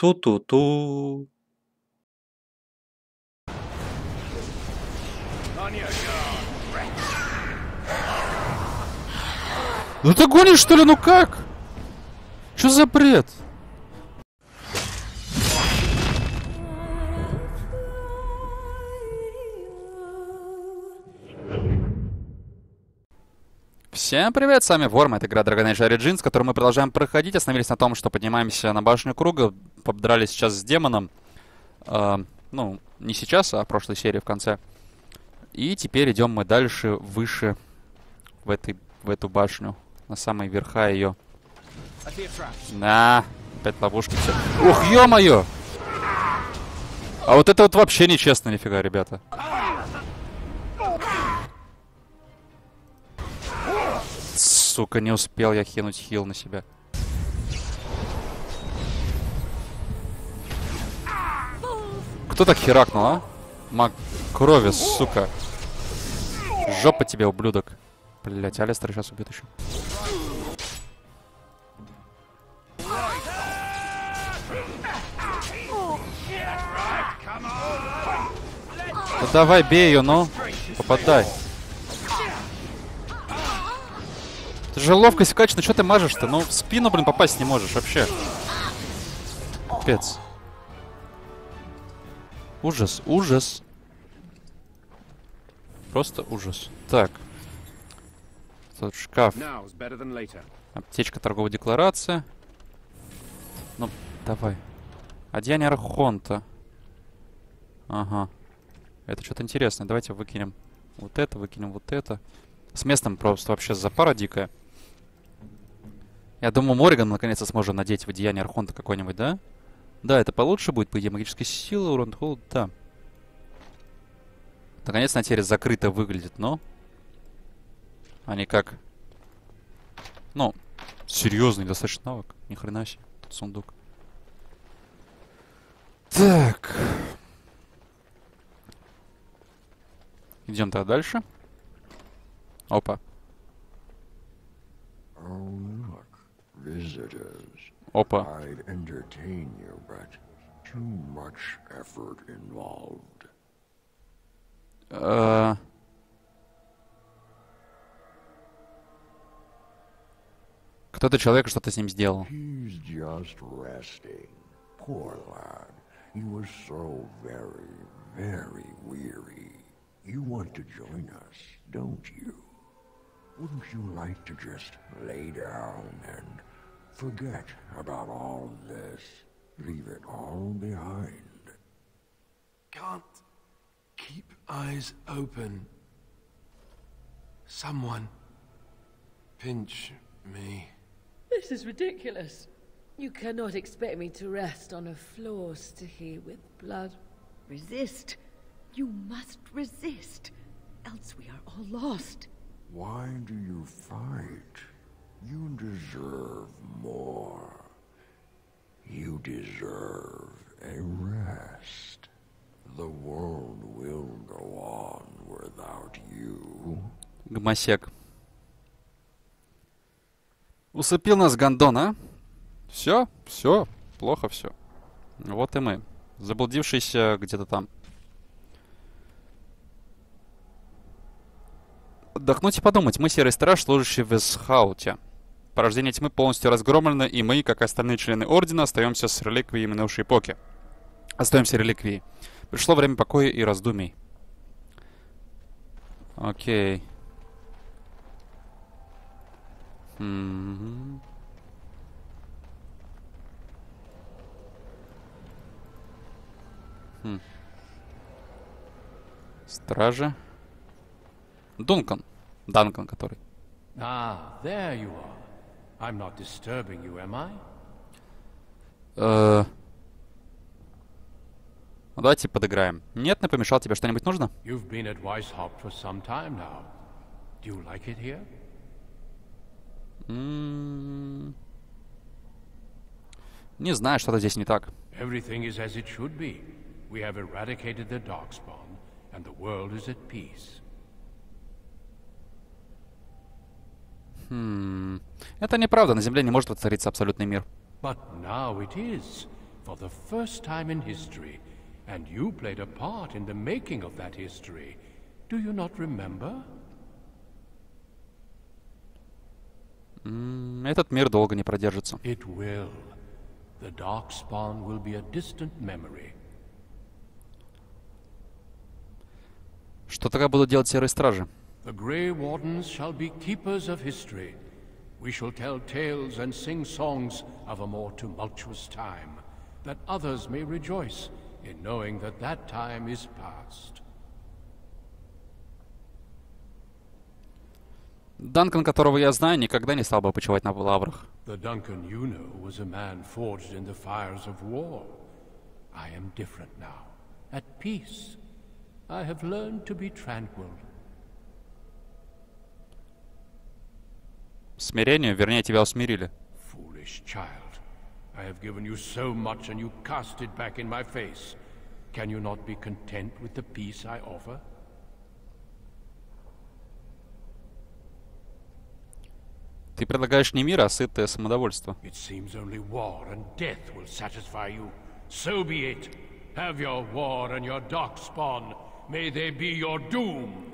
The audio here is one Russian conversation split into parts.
Ту-ту-ту. Ну ты гонишь, что ли? Ну как? Чё за бред? Всем привет, с вами Ворм, это игра Dragon Age: Origins, которую мы продолжаем проходить. Остановились на том, что поднимаемся на башню круга, подрались сейчас с демоном. Ну, не сейчас, а в прошлой серии в конце. И теперь идем мы дальше, выше, в эту башню, на самые верха ее. На, опять ловушки все. Ух, ё-моё! А вот это вот вообще нечестно, нифига, ребята. Сука, не успел я хинуть хил на себя. Кто так херакнул, а? Мак крови, сука. Жопа тебе, ублюдок. Блять, Алистер сейчас убьет еще. Ну давай, бей ее, ну. Попадай. Это же ловкость вкачана, что ты мажешь-то? Ну, в спину, блин, попасть не можешь вообще. Капец. Ужас, ужас. Просто ужас. Так. Тут шкаф. Аптечка, торговая декларация. Ну, давай. Одеяние Архонта. Ага. Это что-то интересное. Давайте выкинем вот это, выкинем вот это. С местом просто вообще запара дикая. Я думаю, Морриган наконец-то сможет надеть в одеяние Архонта какой-нибудь, да? Да, это получше будет, по идее, магической силы, урон, холод, да. Наконец-то она теперь закрыто выглядит, но... А не как... Ну, серьезный достаточно навык. Ни хрена себе, тут сундук. Так. Идем тогда дальше. Опа. Опа. Кто-то человек что-то с ним сделал. Wouldn't you like to just lay down and forget about all this? Leave it all behind. Can't keep eyes open. Someone pinch me. This is ridiculous. You cannot expect me to rest on a floor sticky with blood. Resist. You must resist. Else we are all lost. Why do you fight? You deserve more. You deserve a rest. The world will go on without you. Гомосек. Усыпил нас гондон, а? Все, все, плохо все. Вот и мы, заблудившиеся где-то там. Отдохнуть и подумать. Мы серый страж, служащий в Эсхауте. Порождение тьмы полностью разгромлено, и мы, как остальные члены Ордена, остаемся с реликвией минувшей эпохи. Остаемся реликвией. Пришло время покоя и раздумий. Окей. Стражи. Duncan, который. There you are. I'm not disturbing you, am I? Давайте подыграем. Нет, не помешал тебе что-нибудь нужно? You've been at Weisshop for some time now. Do you like it here? Не знаю, что-то здесь не так. Everything is as it should be. We have eradicated the Darkspawn, and the world is at peace. Это неправда. На Земле не может воцариться абсолютный мир. for the first time in history, and you played a part in the making of that history. Do you not remember? Этот мир долго не продержится. It will. The Darkspawn will be a distant memory. Что тогда будут делать серые стражи? The Grey Wardens shall be keepers of history. We shall tell tales and sing songs of a more tumultuous time, that others may rejoice in knowing that that time is past. Duncan, которого я знаю, никогда не стал бы почивать на лаврах. The Duncan you know was a man forged in the fires of war. I am different now, at peace. I have learned to be tranquil. Смирению, вернее, тебя усмирили. Foolish child, I have given you so much and you cast it back in my face. Can you not be content with the peace I offer? Ты предлагаешь не мир, а сытое самодовольство. It seems only war and death will satisfy you. So be it. Have your war and your darkspawn. May they be your doom.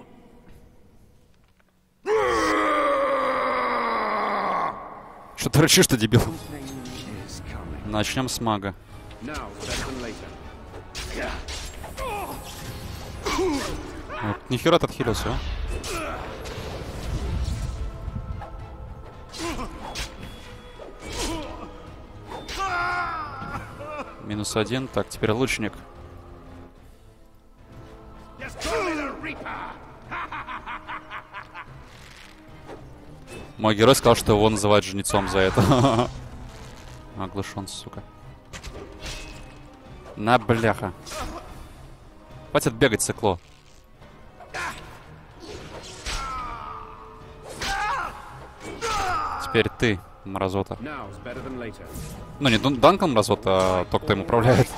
Что ты рычишь-то, дебил? Начнем с мага. Вот, нихера ты отхилился, а? -1. Так, теперь лучник. Мой герой сказал, что его называют жнецом за это. Оглушен, сука. На, бляха. Хватит бегать, цикло. Теперь ты, мразота. Ну, не Данком мразот, а тот, кто им управляет.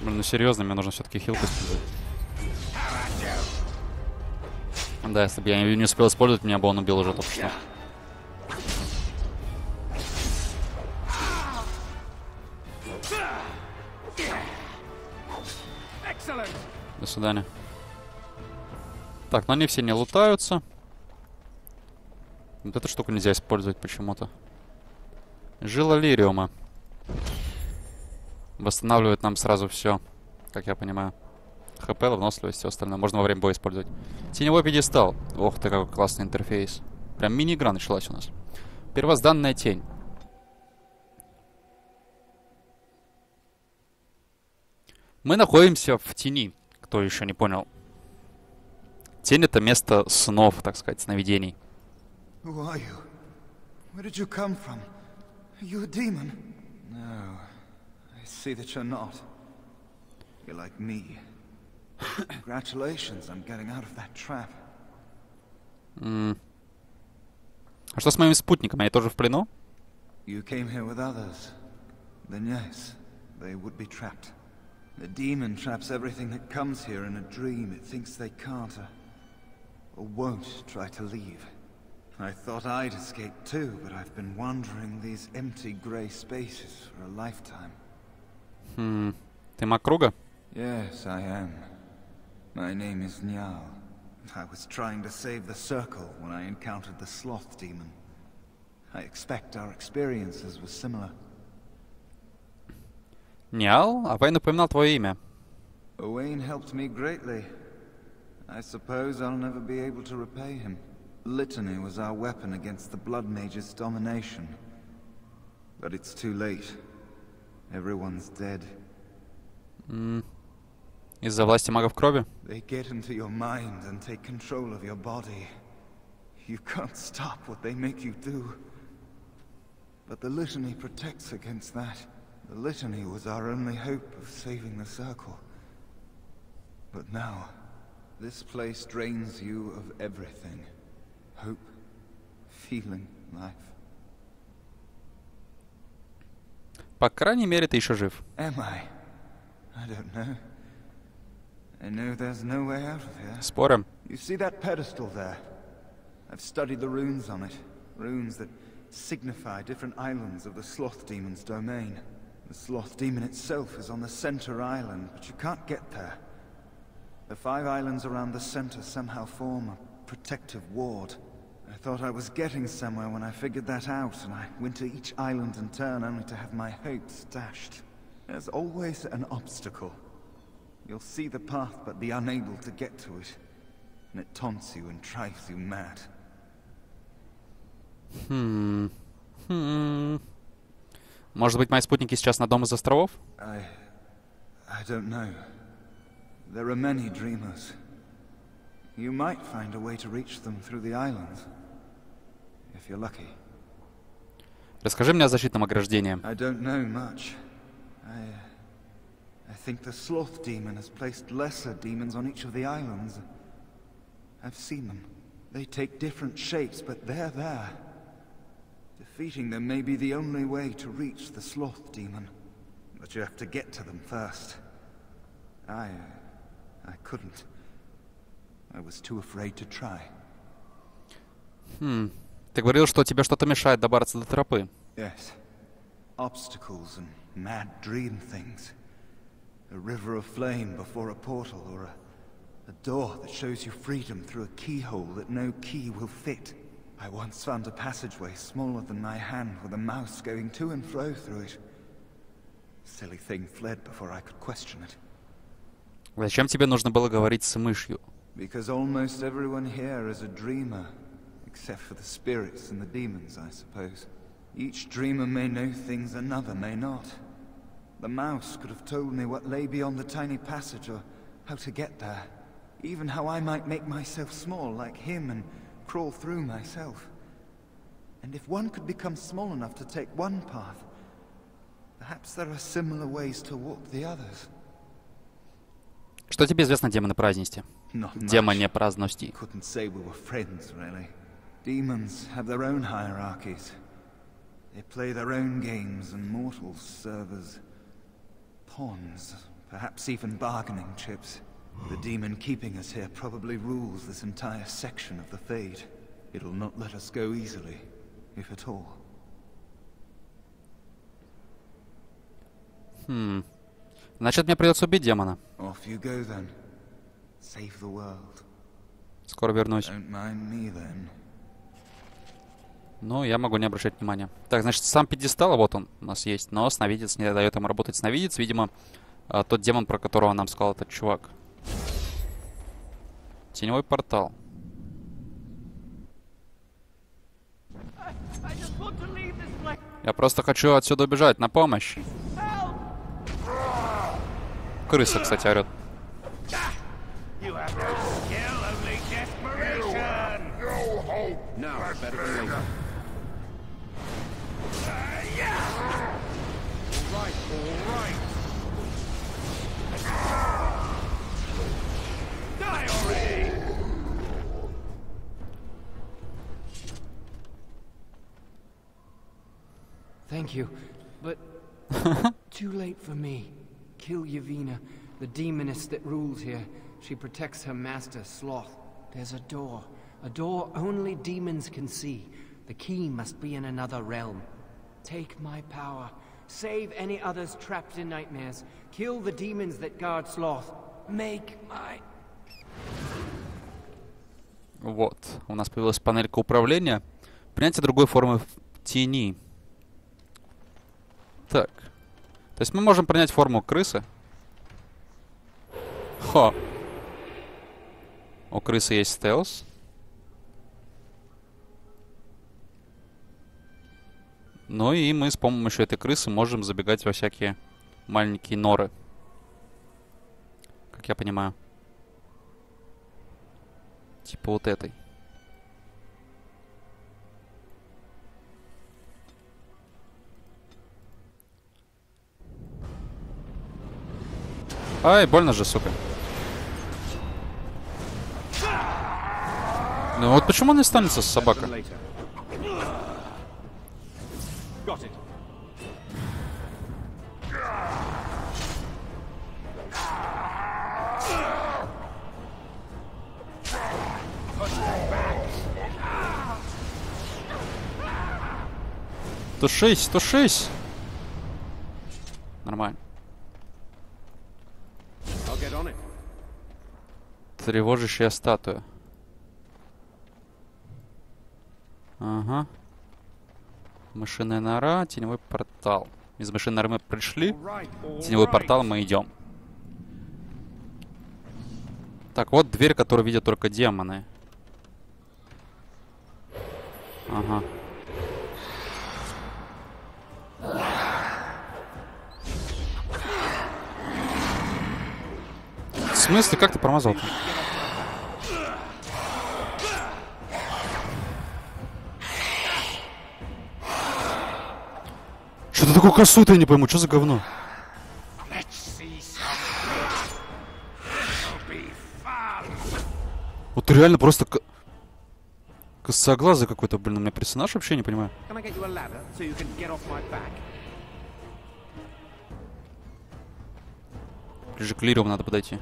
Блин, ну серьезно, мне нужно все-таки хилку использовать. Да, если бы я не успел использовать, меня бы он убил уже только что. До свидания. Так, но они все не лутаются. Вот эту штуку нельзя использовать почему-то. Жила Лириума. Восстанавливает нам сразу все, как я понимаю. ХП, выносливость, все остальное. Можно во время боя использовать. Теневой пьедестал. Ох ты, какой классный интерфейс. Прям мини-игра началась у нас. Первозданная тень. Мы находимся в тени, кто еще не понял. Тень — это место снов, так сказать, сновидений. А что с моими спутниками? Они тоже в плену? The demon traps everything that comes here in a dream. It thinks they can't or won't try to leave. I thought I'd escape too, but I've been wandering these empty grey spaces for a lifetime. Ты маг круга? Yes, I am. My name is Nyal. I was trying to save the circle when I encountered the sloth demon. I expect our experiences were similar. Нял, а Уэйн напоминал твое имя. Уэйн helped me greatly. I suppose I'll never be able to repay him. Litany was our weapon against the blood mage's domination. But it's too late. Everyone's dead. Из-за власти магов крови? They get into your mind and take control of your body. You can't stop what they make you do. But the litany protects against that. The litany was our only hope of saving the circle. But now, this place drains you of everything. Hope, feeling, life. По крайней мере, ты еще жив. Am I? I don't know. I know there's no way out of here. Спорим. You see that pedestal there? I've studied the runes on it. Runes that signify different islands of the Sloth Demon's domain. The Sloth Demon itself is on the center island, but you can't get there. The five islands around the center somehow form a protective ward. I thought I was getting somewhere when I figured that out, and I went to each island in turn only to have my hopes dashed. There's always an obstacle. You'll see the path but be unable to get to it, and it taunts you and drives you mad. Может быть, мои спутники сейчас на дом из островов? I don't know. There are many dreamers. You might find a way to reach them through the islands, if you're lucky. Расскажи мне о защитном ограждении. I don't know much. I think the Sloth Demon has placed lesser demons on each of the islands. I've seen them. They take different shapes, but they're there. Defeating them may be the only way to reach the Sloth Demon. But you have to get to them first. I couldn't. I was too afraid to try. Ты говорил, что тебе что-то мешает добраться до тропы. Yes. Obstacles and mad dream things. A river of flame before a portal, or a door that shows you freedom through a keyhole that no key will fit. I once found a passageway smaller than my hand with a mouse going to and fro through it. Silly thing fled before I could question it. Зачем тебе нужно было говорить с мышью? Because almost everyone here is a dreamer, except for the spirits and the demons, I suppose. Each dreamer may know things another may not. The mouse could have told me what lay beyond the tiny passage, or how to get there. Even how I might make myself small like him and crawl through myself. And if one could become small enough to take one path, perhaps there are similar ways to walk the others. Что тебе известно о демоне праздности? Демоне праздности. Couldn't say we were friends, really. Demons have their own hierarchies. They play their own games, and mortals serve as pawns, perhaps even bargaining chips. The demon keeping us here probably rules this entire section of the Fade. It'll not let us go easily, if at all. Значит, мне придется убить демона. Off you go then. Save the world. Скоро вернусь. Don't mind me then. Ну, я могу не обращать внимания. Так, значит, сам пьедестал, вот он у нас есть, но сновидец не дает ему работать. Сновидец, видимо, тот демон, про которого нам сказал этот чувак. Теневой портал. Я просто хочу отсюда убежать, на помощь. Крыса, кстати, орёт. Thank you, but too late for me. Kill Yevina, the demoness that rules here. She protects her master, Sloth. There's a door only demons can see. The key must be in another realm. Take my power. Save any others trapped in nightmares. Kill the demons that guard Sloth. Make my... Вот, у нас появилась панелька управления. Принятие другой формы тени. Так. То есть мы можем принять форму крысы. Хо. У крысы есть стелс. Ну и мы с помощью этой крысы можем забегать во всякие маленькие норы. Как я понимаю. Типа вот этой. Ай, больно же, сука. Ну вот почему он не станется с собакой? 106, 106. Нормально. Тревожащая статуя. Ага. Мышиная нора, теневой портал. Из мышиной норы мы пришли. Теневой портал мы идем. Так, вот дверь, которую видят только демоны. Ага. В смысле, как ты промазал-то? Что ты такой косутый, я не пойму, что за говно? Вот реально просто косоглазый какой-то, блин, у меня персонаж вообще не понимаю. Ближе к Лириуму надо подойти.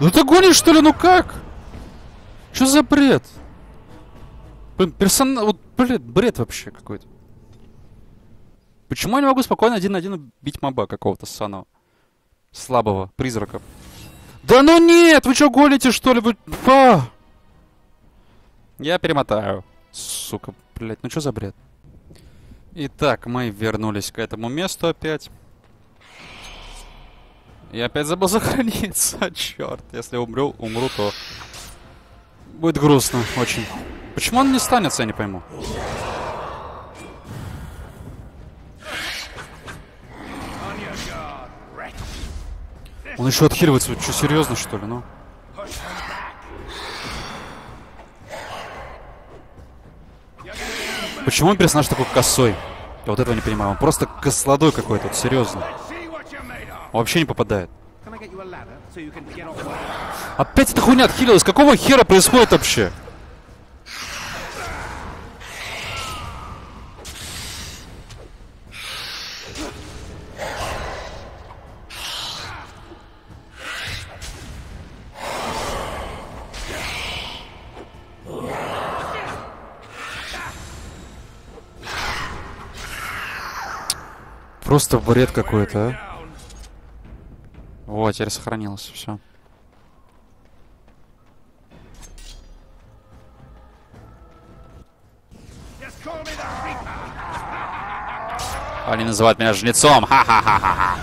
Ну ты гонишь, что ли? Ну как? Чё за бред? Блин, персонаж... Вот, блин, бред вообще какой-то. Почему я не могу спокойно один на один бить моба какого-то ссаного? Слабого. Призрака. Да ну нет! Вы чё гоните, что ли? Вы... А! Я перемотаю. Сука, блядь. Ну чё за бред? Итак, мы вернулись к этому месту опять. Я опять забыл сохраниться, черт. Если умру, то будет грустно очень. Почему он не станется, я не пойму. Он еще отхиливается, что, серьезно что ли, ну? Почему персонаж такой косой? Я вот этого не понимаю. Он просто косладой какой-то, вот, серьезно. Вообще не попадает. Опять эта хуйня отхилилась. Какого хера происходит вообще? Просто бред какой-то, а? Вот, теперь сохранилось все. Они называют меня жнецом. Ха-ха-ха-ха-ха.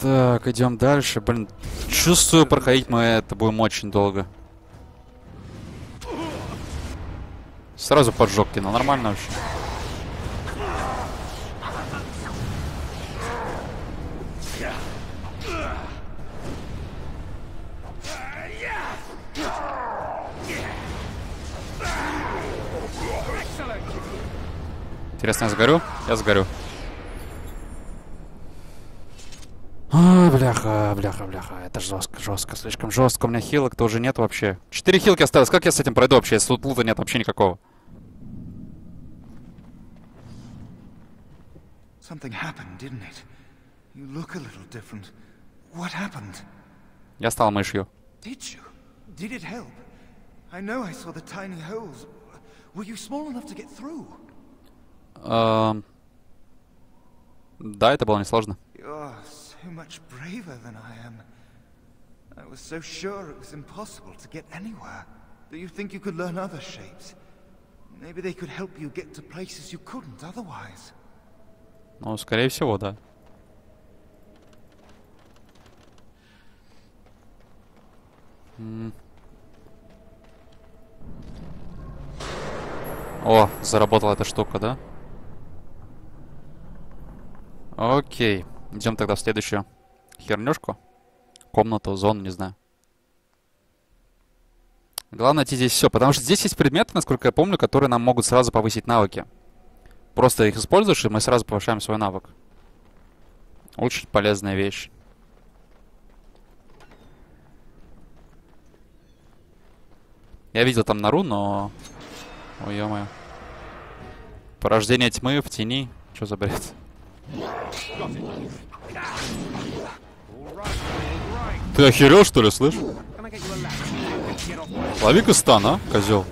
Так, идем дальше. Блин, чувствую, проходить мы это будем очень долго. Сразу поджог кинул, нормально вообще. Интересно, я сгорю? Я сгорю. А, бляха, бляха, бляха. Это жестко, жестко, слишком жестко. У меня хилок тоже нет вообще. 4 хилки осталось. Как я с этим пройду вообще? Если тут лута нет вообще никакого. Я стал мышью. Да, это было несложно. Ну, скорее всего, да. О, заработала эта штука, да? Окей. Идем тогда в следующую хернюшку. Комнату, зону, не знаю. Главное найти здесь все, потому что здесь есть предметы, насколько я помню, которые нам могут сразу повысить навыки. Просто их используешь, и мы сразу повышаем свой навык. Очень полезная вещь. Я видел там нору, но... Ой, ё-моё. Порождение тьмы в тени. Чё за бред? Ты охерел, что ли, слышь? Лови-ка стан, а, козёл.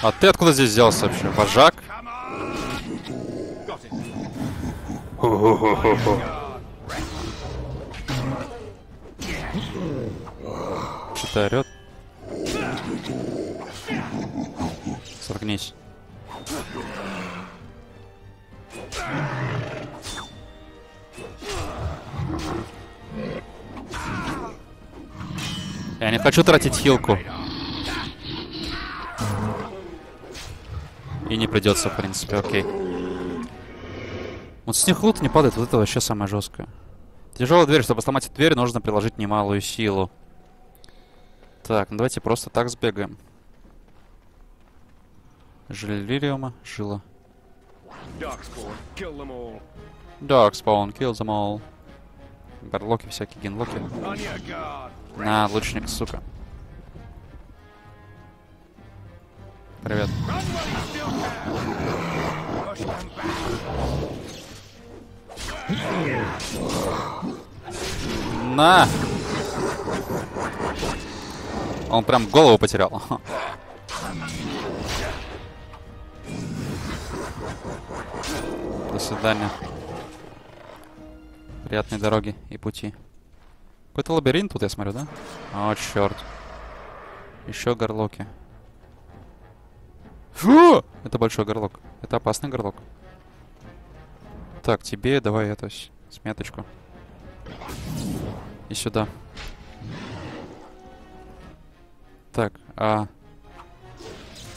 А ты откуда здесь взялся вообще? Вожак? Что-то орёт. Соргнись. Я не хочу тратить хилку. И не придется, в принципе, окей. Вот с них лут не падает, вот это вообще самое жесткое. Тяжелая дверь. Чтобы сломать эту дверь, нужно приложить немалую силу. Так, ну давайте просто так сбегаем. Жили Лириума, жила. Darkspawn, kill them all. Барлоки всякие, генлоки. На, лучник, сука. Привет. На! Он прям голову потерял. До свидания. Приятной дороги и пути. Какой-то лабиринт тут, я смотрю, да? О, черт. Еще горлоки. Фу! Это большой горлок. Это опасный горлок. Так, тебе давай эту сметочку. И сюда. Так,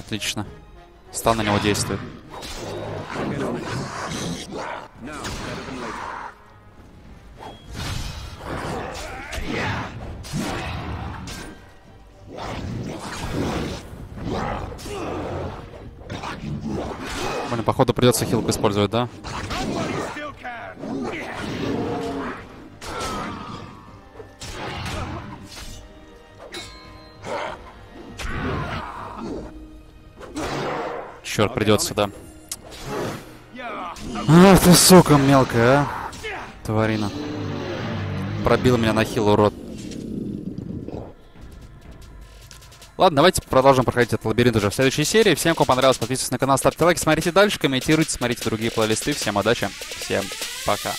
отлично. Стан на него действует. Блин, походу придется хилку использовать, да? Черт, придется, да. Ах ты, сука, мелкая, а? Тварина. Пробил меня на хил, урод. Ладно, давайте продолжим проходить этот лабиринт уже в следующей серии. Всем, кому понравилось, подписывайтесь на канал, ставьте лайки, смотрите дальше, комментируйте, смотрите другие плейлисты. Всем удачи, всем пока.